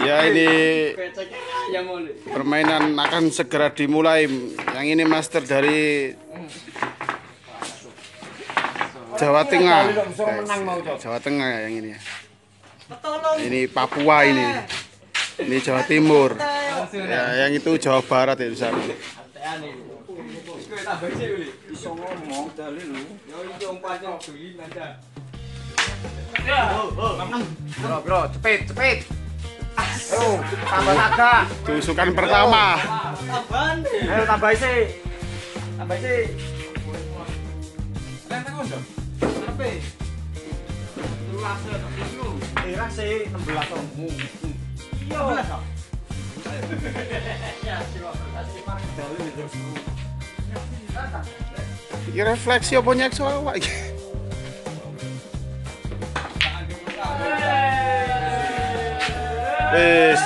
Ya ini permainan akan segera dimulai. Yang ini master dari Jawa Tengah. Jawa Tengah ya yang ini. Ini Papua ini. Ini Jawa Timur. Ya, yang itu Jawa Barat ya di sana. Bro, cepet. Tambah naga. Tusukan pertama. Ayo tambah sih. Iya refleksi apa nyek awak iki. Wis.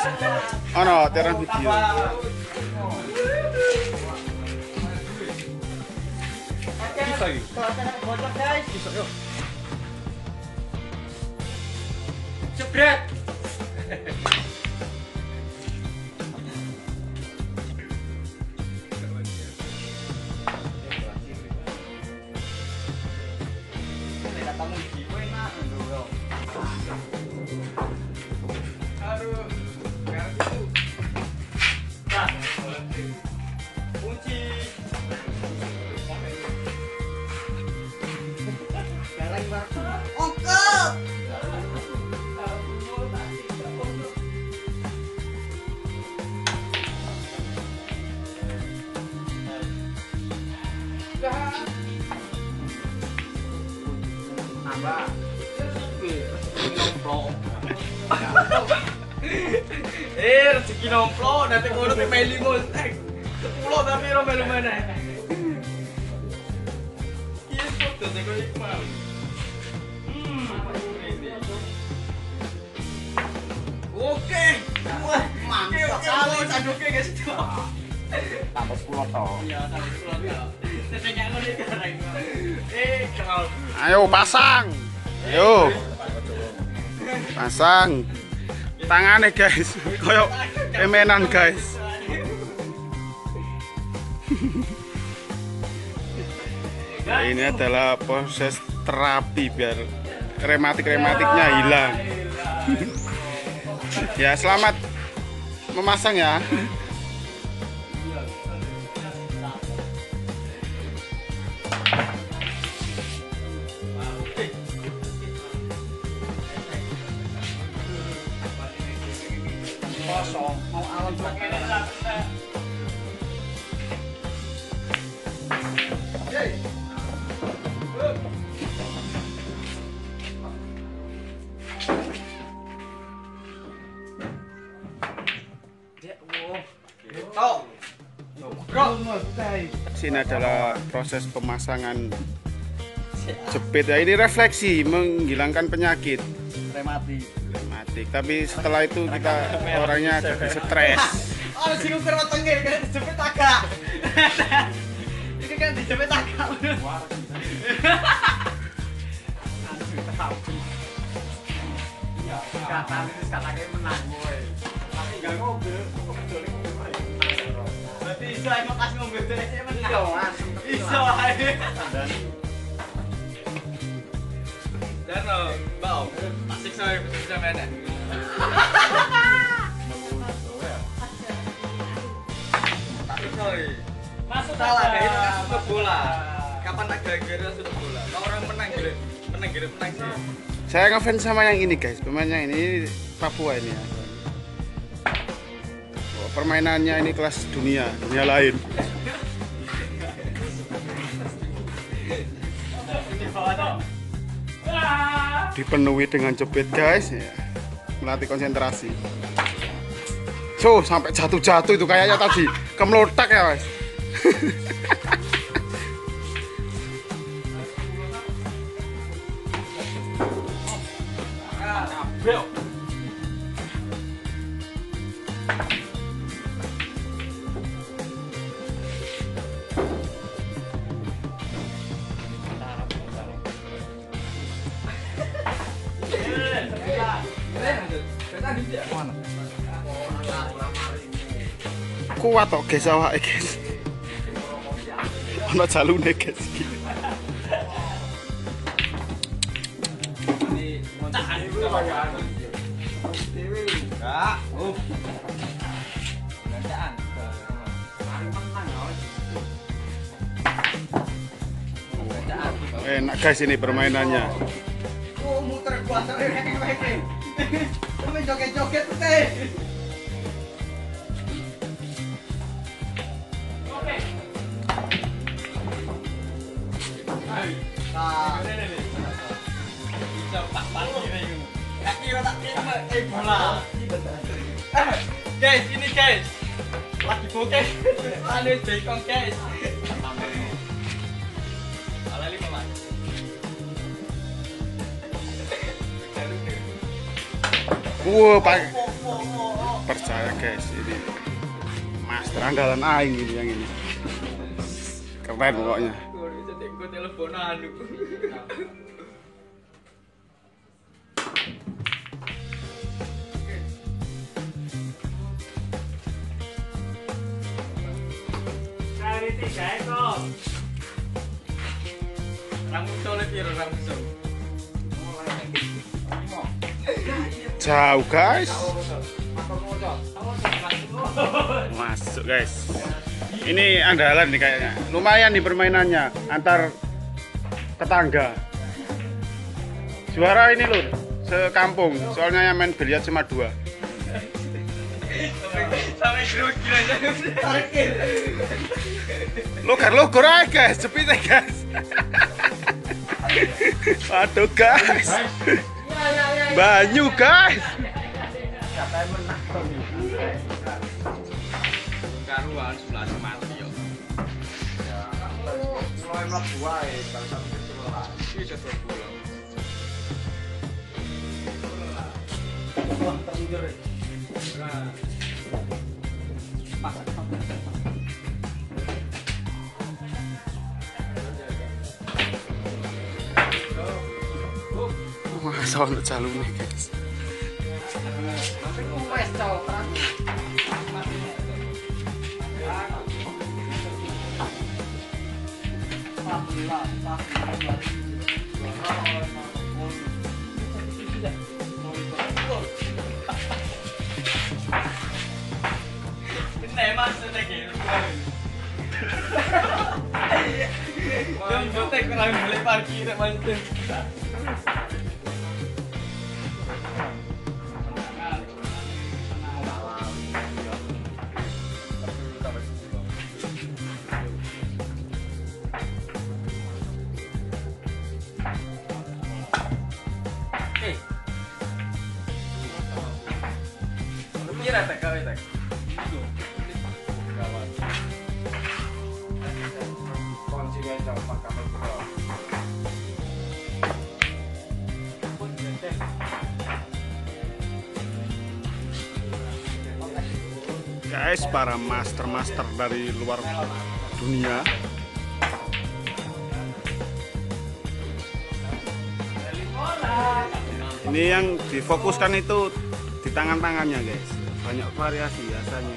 Ana terang video. Jebret. Rezeki nomplok nanti ngono meli montek. 10 tapi ora melu meneh. Ki foto nek iki mal. Oke. Mantap sekali sanduke guys. Tambah 10 toh. Iya, tambah 10 ya. Tetenya ngono iki kareng. Ayo pasang. Ayo. Pasang. Tangannya guys, koyok emenan guys. Nah, ini adalah proses terapi biar rematik-rematiknya hilang. Ya selamat memasang ya. Ini adalah proses pemasangan jepit ya, ini refleksi menghilangkan penyakit rematik. Tapi setelah itu kita orangnya agak stres. Oh, sing ukur wetenge kan jepit agak. Iki kan dijepit agak. Ya, kata wis katake menang kowe. Tapi enggak ngombe. Berarti iso ae makas ngombe dhewe menang. Iso ae. Dan bau asik saya bisa mainan. Masuk salah kayak itu masuk bola. Kapan agak-agak masuk bola. Kalau orang menang sih. Saya ngefans sama yang ini guys, pemainnya ini Papua ini ya. Oh, permainannya ini kelas dunia lain. Dipenuhi dengan jepit guys ya. Melatih konsentrasi. So sampai jatuh-jatuh itu kayaknya tadi kemlotak ya guys. Kuat kok guys awake guys. Ono jalune guys iki. Enak guys ini permainannya. Muter joget-joget guys, ini guys. Lagi bokeh. Anu bacon guys. Wow, Pak. Percaya guys, ini Mas teranggalan aing ini yang ini. Keren pokoknya. Cari tiga ekor. Jauh guys, masuk guys. Ini andalan nih kayaknya. Lumayan nih permainannya antar tetangga. Juara ini lur sekampung. Soalnya yang main biliar cuma dua. Logar-logar aja guys, cepet guys. Aduh guys, banyu guys. Masuk untuk calon nih guys. Guys, para master-master dari luar dunia. Ini yang difokuskan itu di tangan-tangannya guys. Banyak variasi biasanya.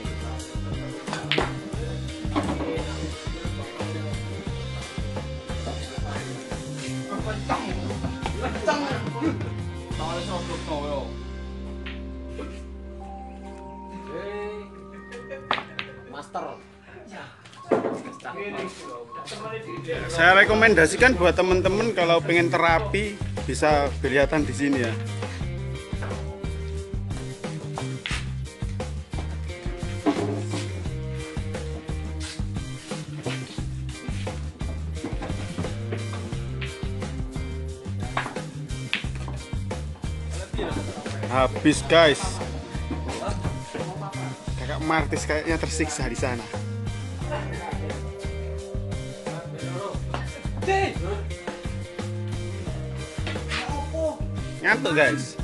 Saya rekomendasikan buat temen-temen kalau pengen terapi bisa kelihatan di sini ya. Habis guys. Kakak Martis kayaknya tersiksa di sana. Ngantuk guys.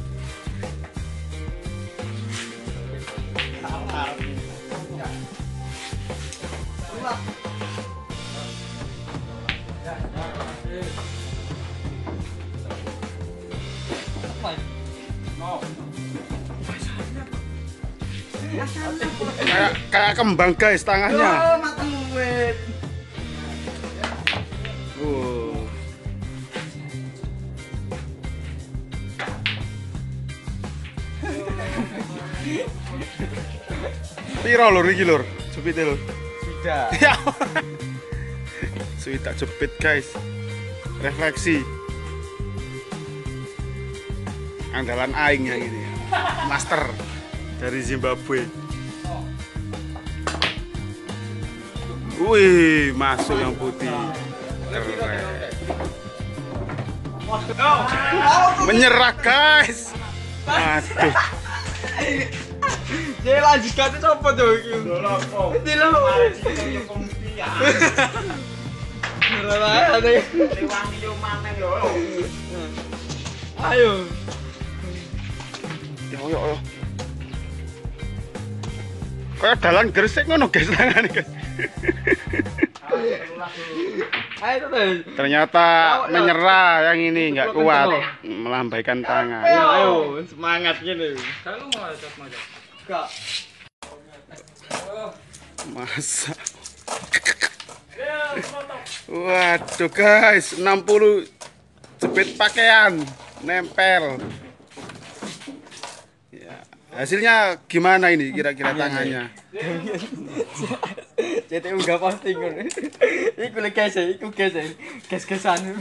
Kayak kembang guys tangannya. Oh, mateng wet. Piro lur iki lur, jepit lur. Sudah. Sudah jepit guys. Refleksi. Andalan aingnya gitu ya. Master dari Zimbabwe. Wih, masuk yang putih. Keren. Menyerah guys. Aduh. Jadi lanjut kata siapa tuh? Ini loh. Ayo. Yo. Kayak dalan Gresik ngono guys tangane guys. Ternyata menyerah yang ini nggak kuat melambaikan tangan. Ayo semangat gini. Kalau mau macam-macam. Enggak. Masa. Waduh guys, 60 jepit pakaian nempel. Hasilnya gimana ini kira-kira tangannya? CTU enggak posting ngono. Iku lek guys, iku guys. Kes-kesan.